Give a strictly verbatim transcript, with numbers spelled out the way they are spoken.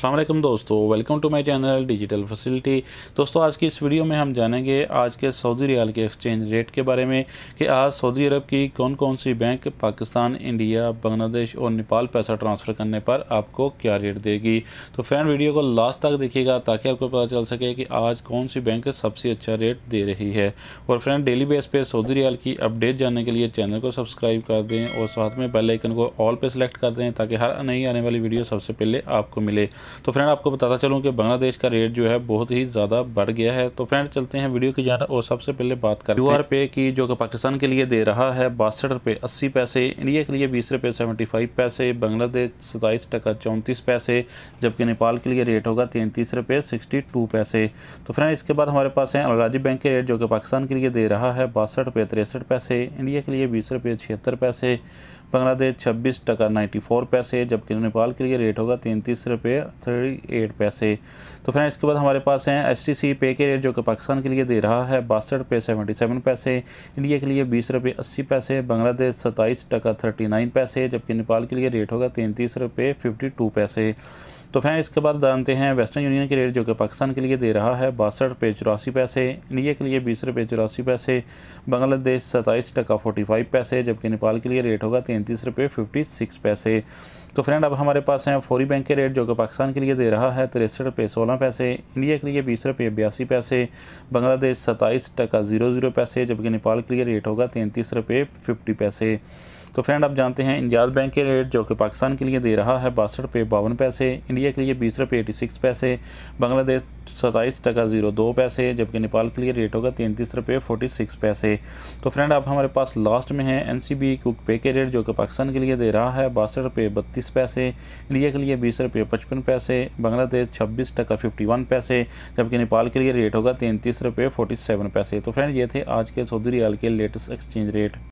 अस्सलाम वालेकुम दोस्तों, welcome to my channel digital facility. दोस्तों आज की इस वीडियो में हम जानेंगे आज के सऊदी रियाल के एक्सचेंज रेट के बारे में कि आज सऊदी अरब की कौन कौन सी बैंक पाकिस्तान, इंडिया, बांग्लादेश और नेपाल पैसा ट्रांसफ़र करने पर आपको क्या रेट देगी। तो फ्रेंड वीडियो को लास्ट तक देखिएगा ताकि आपको पता चल सके कि आज कौन सी बैंक सबसे अच्छा रेट दे रही है। और फ्रेंड डेली बेस पर सऊदी रियाल की अपडेट जानने के लिए चैनल को सब्सक्राइब कर दें और साथ में बेल आइकन को ऑल पर सेलेक्ट कर दें ताकि हर नई आने वाली वीडियो सबसे पहले आपको मिले। तो फ्रेंड आपको बताता चलूं कि बांग्लादेश का रेट जो है बहुत ही ज़्यादा बढ़ गया है। तो फ्रेंड चलते हैं वीडियो की जाना और सबसे पहले बात करें यूआरपी की, जो कि पाकिस्तान के लिए दे रहा है बासठ रुपये अस्सी पैसे, इंडिया के लिए बीस रुपये सेवेंटी फाइव पैसे, बांग्लादेश सताईस टका चौंतीस पैसे, जबकि नेपाल के लिए रेट होगा तैंतीस रुपये सिक्सटी टू पैसे। तो फ्रेंड इसके बाद हमारे पास है अल राजी बैंक के रेट, जो कि पाकिस्तान के लिए दे रहा है बासठ रुपये तिरसठ पैसे, इंडिया के लिए बीस रुपये छिहत्तर पैसे, बांग्लादेश छब्बीस टका नाइन्टी फोर पैसे, जबकि नेपाल के लिए रेट होगा तैंतीस रुपये थर्टी एट पैसे। तो फ्रेंड इसके बाद हमारे पास हैं एस टी सी पे के रेट, जो कि पाकिस्तान के लिए दे रहा है बासठ रुपये सेवेंटी सेवन पैसे, इंडिया के लिए बीस रुपये अस्सी पैसे, बांग्लादेश सताईस टका थर्टी नाइन पैसे, जबकि नेपाल के लिए रेट होगा तैंतीस रुपये फिफ्टी टू पैसे। तो फ्रेंड इसके बाद जानते हैं वेस्टर्न यूनियन के रेट, जो कि पाकिस्तान के लिए दे रहा है बासठ रुपये चौरासी पैसे, इंडिया के लिए बीस रुपये चौरासी पैसे, बांग्लादेश सताईस टका फोर्टी फाइव पैसे, जबकि नेपाल के लिए रेट होगा तैंतीस रुपये फिफ्टी सिक्स पैसे। तो फ्रेंड अब हमारे पास हैं फौरी बैंक के रेट, जो कि पाकिस्तान के लिए दे रहा है तिरसठ रुपये सोलह पैसे, इंडिया के लिए बीस रुपये बयासी पैसे, बांग्लादेश सताईस टका ज़ीरो ज़ीरो पैसे, जबकि नेपाल के लिए रेट होगा तैंतीस रुपये फिफ्टी पैसे। तो फ्रेंड आप जानते हैं इंजाद बैंक के रेट, जो कि पाकिस्तान के लिए दे रहा है बासठ रुपये बावन पैसे, इंडिया के लिए बीस रुपये एटी सिक्स पैसे, बांग्लादेश सताईस टका ज़ीरो दो पैसे, जबकि नेपाल के लिए रेट होगा तैंतीस रुपये फोर्टी सिक्स पैसे। तो फ्रेंड आप हमारे पास लास्ट में है एन सी बी कुक पे के रेट, जो कि पाकिस्तान के लिए दे रहा है बासठ रुपये बत्तीस पैसे, इंडिया के लिए बीस रुपये पचपन पैसे, बांग्लादेश छब्बीस टका फिफ्टी वन पैसे, जबकि नेपाल के लिए रेट होगा तैंतीस रुपये फोर्टी सेवन पैसे। तो फ्रेंड ये थे आज के सऊदी रियाल के लेटेस्ट एक्सचेंज रेट।